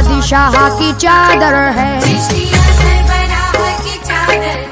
बादशाह की चादर है, चिश्तिया सरबराह की चादर।